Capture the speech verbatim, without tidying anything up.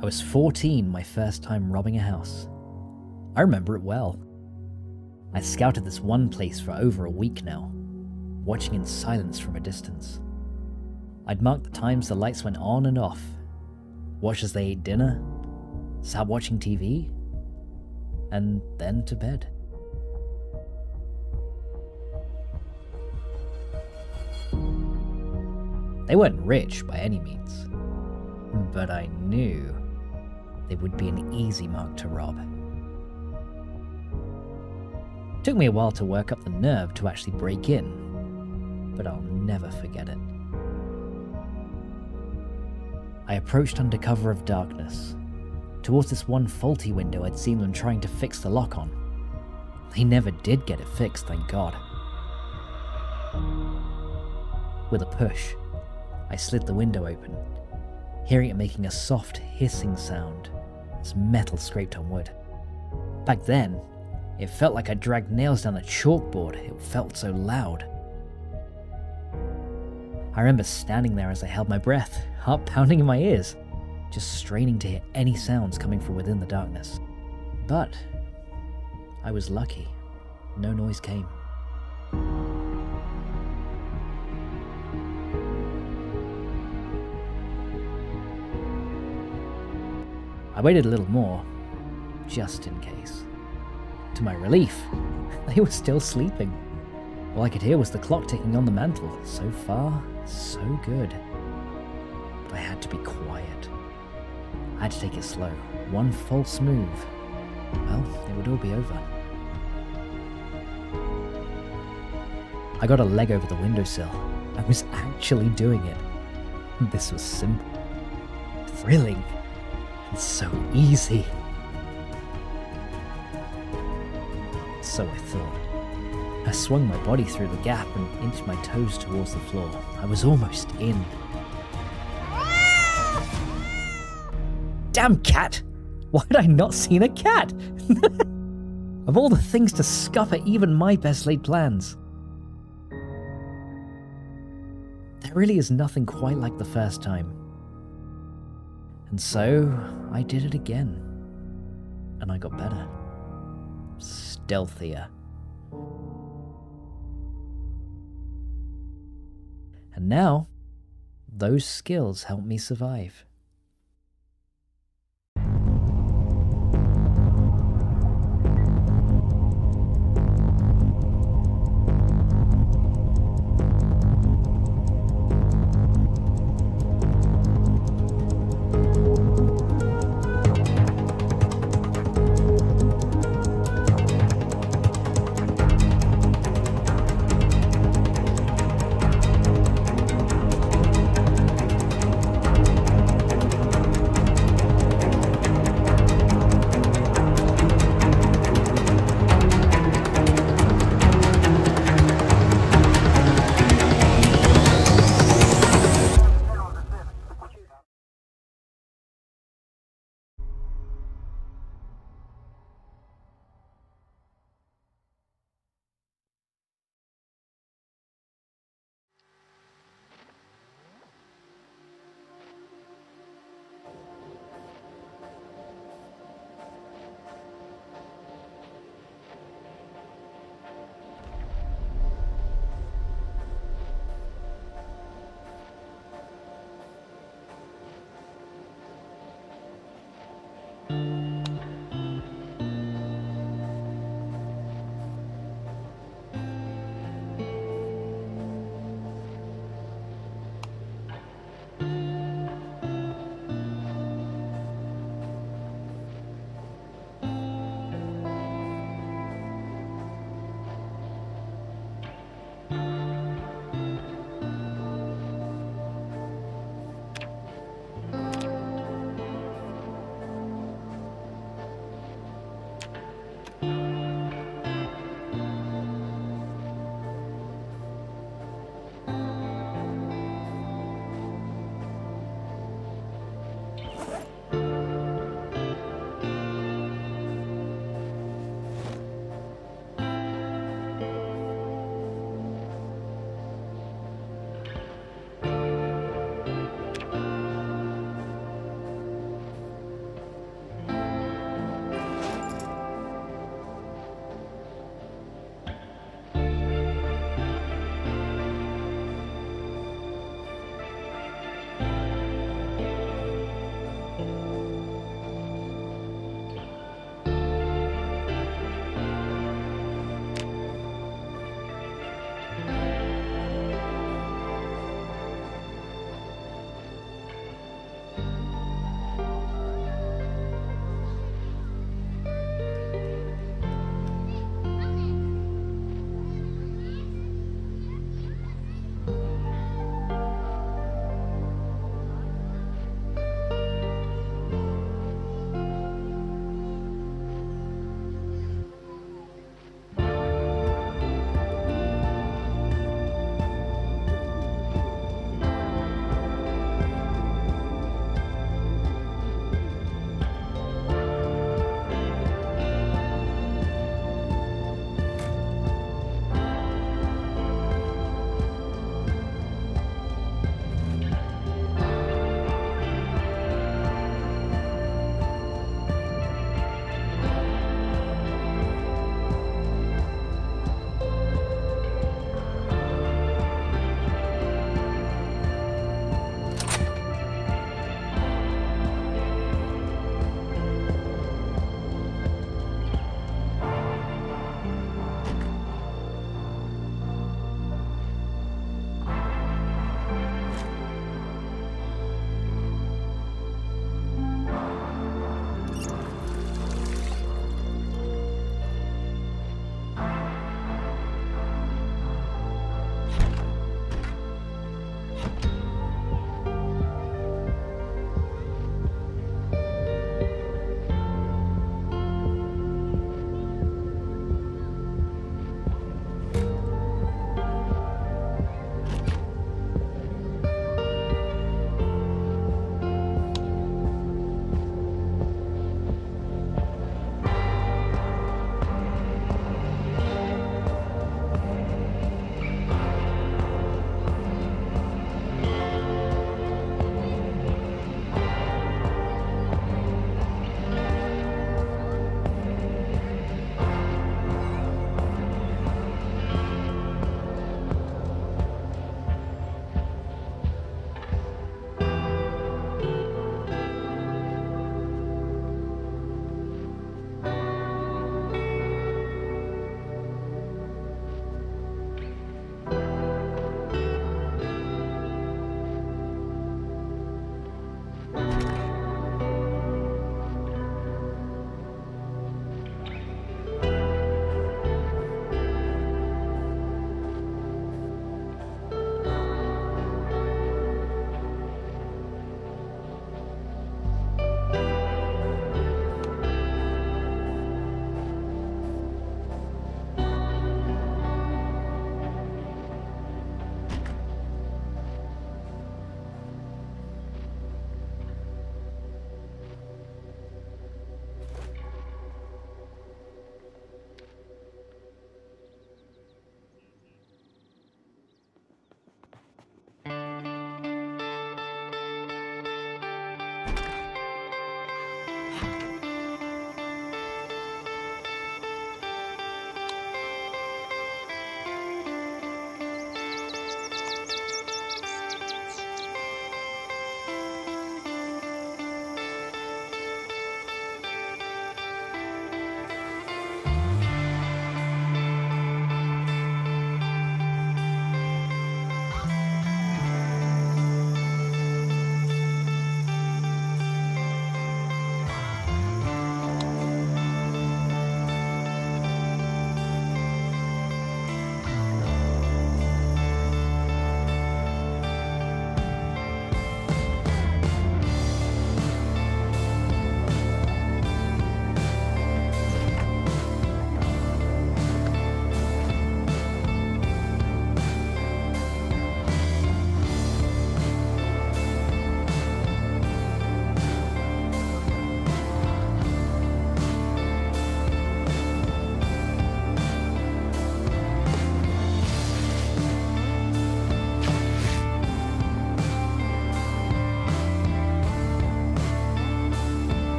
I was fourteen my first time robbing a house. I remember it well. I scouted this one place for over a week now, watching in silence from a distance. I'd marked the times the lights went on and off, watched as they ate dinner, sat watching T V, and then to bed. They weren't rich by any means, but I knew they would be an easy mark to rob. It took me a while to work up the nerve to actually break in, but I'll never forget it. I approached under cover of darkness, towards this one faulty window I'd seen them trying to fix the lock on. They never did get it fixed, thank God. With a push, I slid the window open, hearing it making a soft hissing sound as metal scraped on wood. Back then, it felt like I dragged nails down a chalkboard, it felt so loud. I remember standing there as I held my breath, heart pounding in my ears, just straining to hear any sounds coming from within the darkness. But I was lucky, no noise came. I waited a little more, just in case. To my relief, they were still sleeping. All I could hear was the clock ticking on the mantel. So far, so good. But I had to be quiet. I had to take it slow. One false move. Well, it would all be over. I got a leg over the windowsill. I was actually doing it. This was simple, thrilling. It's so easy. So I thought. I swung my body through the gap and inched my toes towards the floor. I was almost in. Damn cat! Why had I not seen a cat? Of all the things to scupper even my best laid plans. There really is nothing quite like the first time. And so, I did it again, and I got better, stealthier. And now, those skills help me survive.